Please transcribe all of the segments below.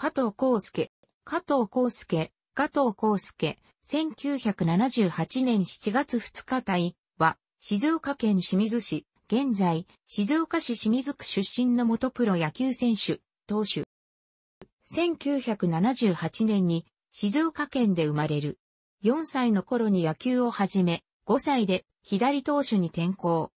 加藤康介、1978年7月2日隊は、静岡県清水市、現在、静岡市清水区出身の元プロ野球選手、投手。1978年に静岡県で生まれる。4歳の頃に野球を始め、5歳で左投手に転向。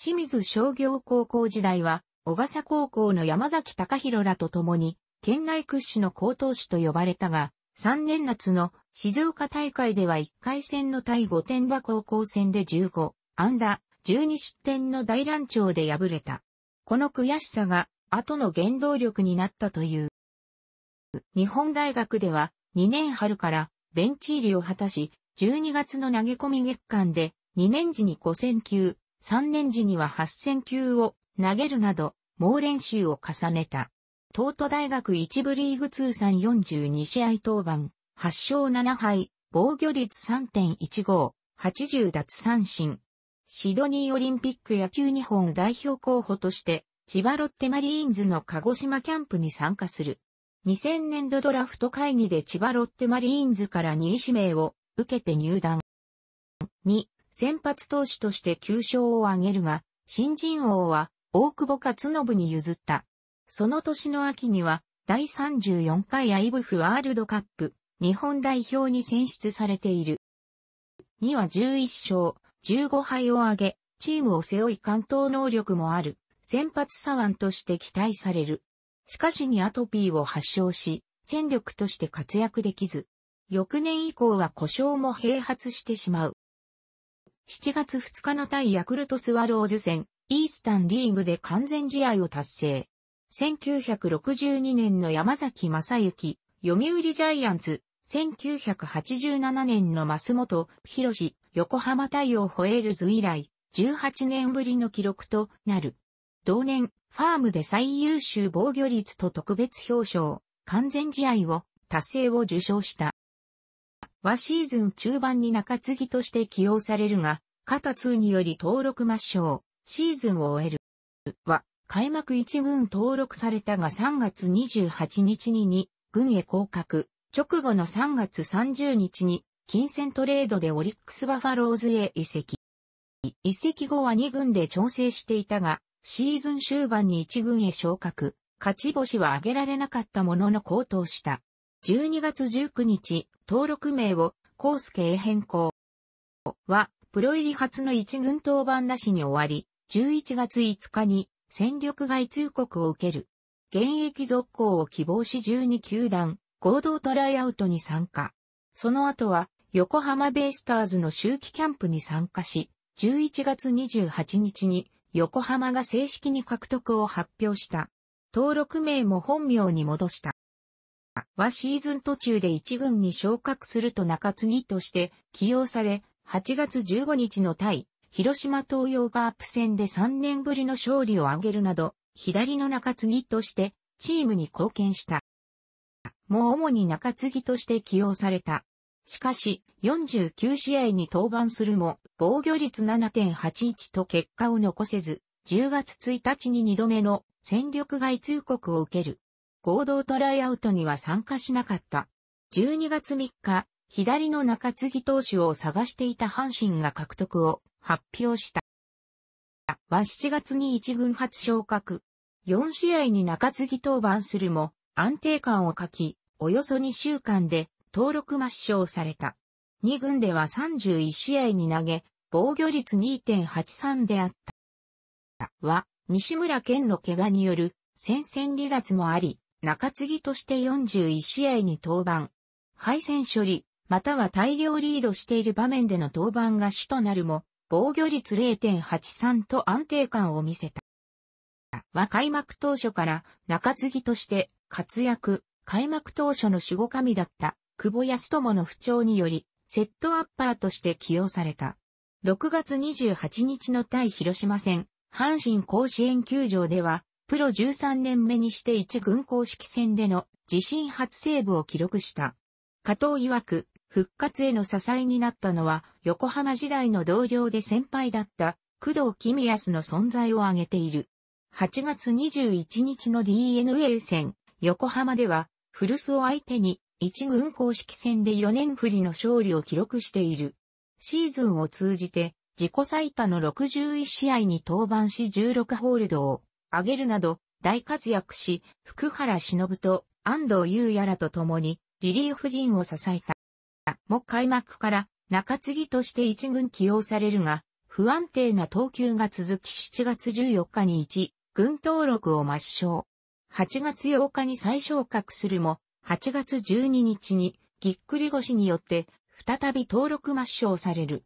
清水商業高校時代は、小笠高校の山崎隆弘らと共に、県内屈指の好投手と呼ばれたが、3年夏の静岡大会では1回戦の対御殿場高校戦で15安打12失点の大乱調で敗れた。この悔しさが後の原動力になったという。日本大学では2年春からベンチ入りを果たし、12月の投げ込み月間で2年時に5000球、3年時には8000球を投げるなど、猛練習を重ねた。東都大学一部リーグ通算42試合登板、8勝7敗、防御率 3.15、80奪三振。シドニーオリンピック野球日本代表候補として、千葉ロッテマリーンズの鹿児島キャンプに参加する。2000年度ドラフト会議で千葉ロッテマリーンズから2位指名を受けて入団。2、先発投手として9勝を挙げるが、新人王は大久保勝信に譲った。その年の秋には、第34回IBFワールドカップ、日本代表に選出されている。2は11勝、15敗を挙げ、チームを背負い完投能力もある、先発左腕として期待される。しかしにアトピーを発症し、戦力として活躍できず、翌年以降は故障も併発してしまう。7月2日の対ヤクルトスワローズ戦、イースタンリーグで完全試合を達成。1962年の山崎正幸、読売ジャイアンツ、1987年の増本弘、横浜太陽ホエールズ以来、18年ぶりの記録となる。同年、ファームで最優秀防御率と特別表彰、完全試合を、達成を受賞した。はシーズン中盤に中継ぎとして起用されるが、肩痛により登録抹消、シーズンを終える。は、開幕1軍登録されたが3月28日に2軍へ降格、直後の3月30日に金銭トレードでオリックスバファローズへ移籍。移籍後は2軍で調整していたが、シーズン終盤に1軍へ昇格、勝ち星は挙げられなかったものの好投した。12月19日、登録名を康介へ変更。は、プロ入り初の1軍登板なしに終わり、11月5日に、戦力外通告を受ける。現役続行を希望し12球団、合同トライアウトに参加。その後は、横浜ベイスターズの秋季キャンプに参加し、11月28日に横浜が正式に獲得を発表した。登録名も本名に戻した。はシーズン途中で1軍に昇格すると中継ぎとして起用され、8月15日の対、広島東洋カープ戦で3年ぶりの勝利を挙げるなど、左の中継ぎとしてチームに貢献した。もう主に中継ぎとして起用された。しかし、49試合に登板するも、防御率 7.81 と結果を残せず、10月1日に2度目の戦力外通告を受ける。合同トライアウトには参加しなかった。12月3日、左の中継ぎ投手を探していた阪神が獲得を発表した。は7月に1軍初昇格。4試合に中継ぎ登板するも安定感を欠き、およそ2週間で登録抹消された。2軍では31試合に投げ、防御率 2.83 であった。は西村健の怪我による戦線離脱もあり、中継ぎとして41試合に登板。敗戦処理、または大量リードしている場面での登板が主となるも、防御率 0.83 と安定感を見せた。は開幕当初から中継ぎとして活躍、開幕当初の守護神だった久保康友の不調により、セットアッパーとして起用された。6月28日の対広島戦、阪神甲子園球場では、プロ13年目にして1軍公式戦での自身初セーブを記録した。加藤曰く、復活への支えになったのは、横浜時代の同僚で先輩だった、工藤公康の存在を挙げている。8月21日の DNA 戦、横浜では、古巣を相手に1軍公式戦で4年ぶりの勝利を記録している。シーズンを通じて自己最多の61試合に登板し16ホールドを挙げるなど大活躍し、福原忍と安藤優也らと共にリリーフ陣を支えた。も開幕から中継ぎとして1軍起用されるが、不安定な投球が続き7月14日に1軍登録を抹消。8月8日に再昇格するも、8月12日にぎっくり腰によって再び登録抹消される。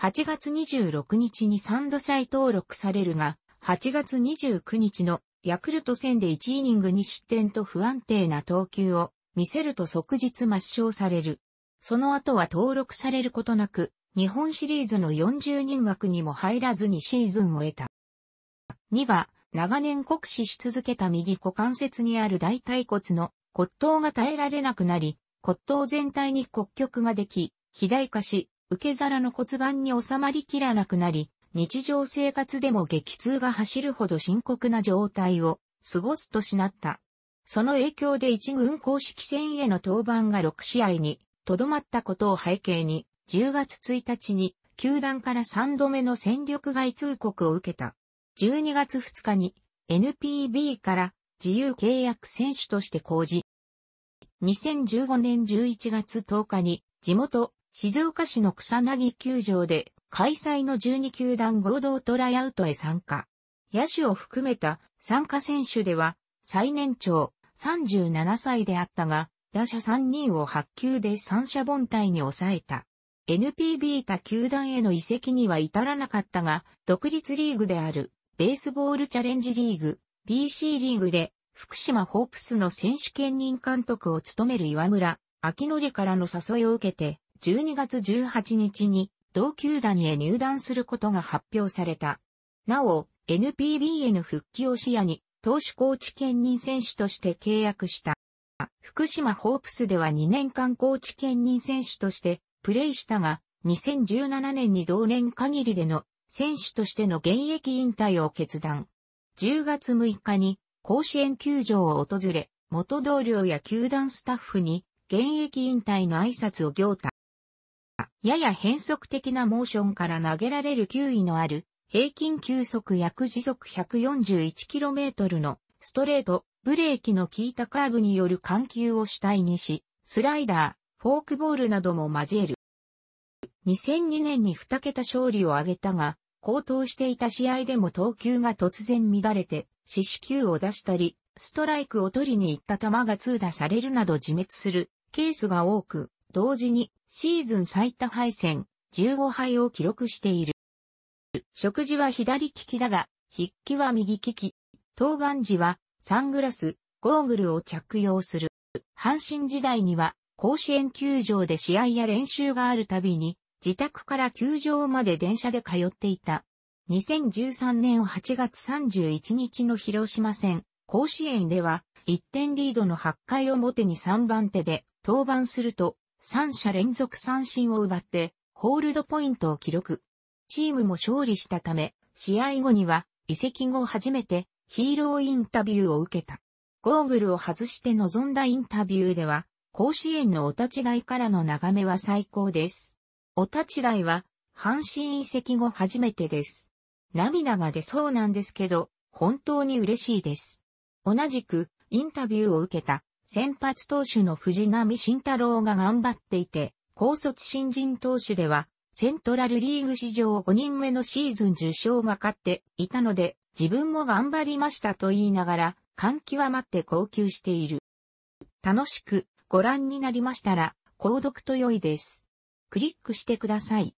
8月26日に3度再登録されるが、8月29日のヤクルト戦で1イニング2失点と不安定な投球を見せると即日抹消される。その後は登録されることなく、日本シリーズの40人枠にも入らずにシーズンを得た。2は、長年酷使し続けた右股関節にある大腿骨の骨頭が耐えられなくなり、骨頭全体に骨棘ができ、肥大化し、受け皿の骨盤に収まりきらなくなり、日常生活でも激痛が走るほど深刻な状態を過ごす年になった。その影響で一軍公式戦への登板が6試合に、とどまったことを背景に、10月1日に、球団から3度目の戦力外通告を受けた。12月2日に、NPB から自由契約選手として公示。2015年11月10日に、地元、静岡市の草薙球場で、開催の12球団合同トライアウトへ参加。野手を含めた参加選手では、最年長、37歳であったが、打者3人を8球で三者凡退に抑えた。NPB 他球団への移籍には至らなかったが、独立リーグである、ベースボールチャレンジリーグ、BC リーグで、福島ホープスの選手兼任監督を務める岩村明則からの誘いを受けて、12月18日に、同球団へ入団することが発表された。なお、NPB への復帰を視野に、投手コーチ兼任選手として契約した。福島ホープスでは2年間コーチ兼任選手としてプレイしたが、2017年に同年限りでの選手としての現役引退を決断。10月6日に甲子園球場を訪れ、元同僚や球団スタッフに現役引退の挨拶を行った。やや変則的なモーションから投げられる球威のある平均球速約時速 141km のストレート、ブレーキの効いたカーブによる緩急を主体にし、スライダー、フォークボールなども交える。2002年に2桁勝利を挙げたが、好投していた試合でも投球が突然乱れて、四死球を出したり、ストライクを取りに行った球が痛打されるなど自滅するケースが多く、同時にシーズン最多敗戦、15敗を記録している。食事は左利きだが、筆記は右利き。登板時は、サングラス、ゴーグルを着用する。阪神時代には甲子園球場で試合や練習があるたびに自宅から球場まで電車で通っていた。2013年8月31日の広島戦、甲子園では1点リードの8回表に3番手で登板すると3者連続三振を奪ってホールドポイントを記録。チームも勝利したため、試合後には移籍後初めてヒーローインタビューを受けた。ゴーグルを外して臨んだインタビューでは、甲子園のお立ち台からの眺めは最高です。お立ち台は、阪神移籍後初めてです。涙が出そうなんですけど、本当に嬉しいです。同じく、インタビューを受けた、先発投手の藤浪晋太郎が頑張っていて、高卒新人投手では、セントラルリーグ史上5人目のシーズン10勝がかっていたので、自分も頑張りましたと言いながら、感極まって号泣している。楽しくご覧になりましたら、購読と良いです。クリックしてください。